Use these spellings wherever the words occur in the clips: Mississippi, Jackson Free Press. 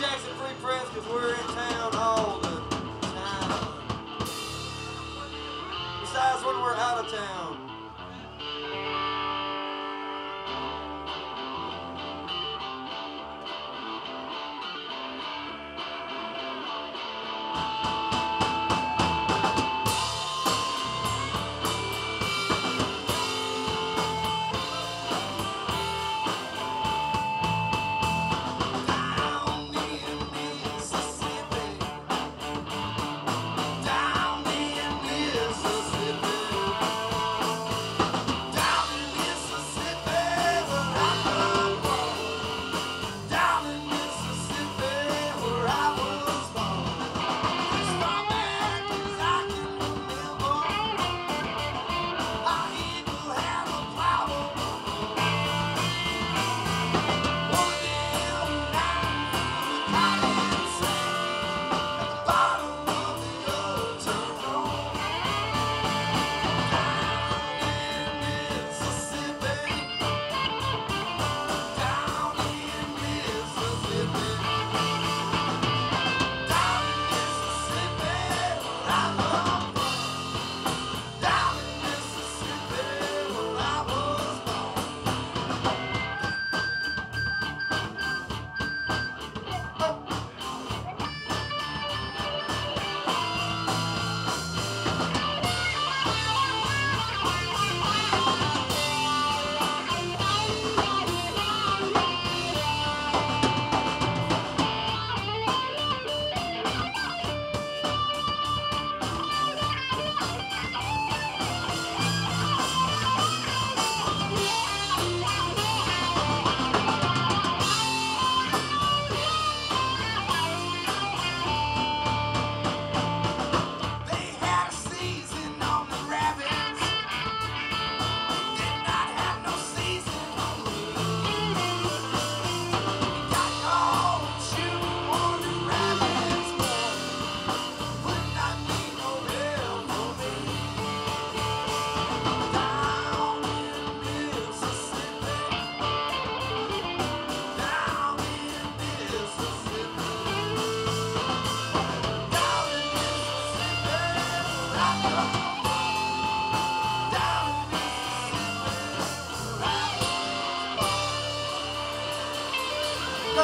Jackson Free Press because we're in town all the time. Besides when we're out of town.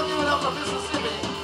Give it up for Mississippi.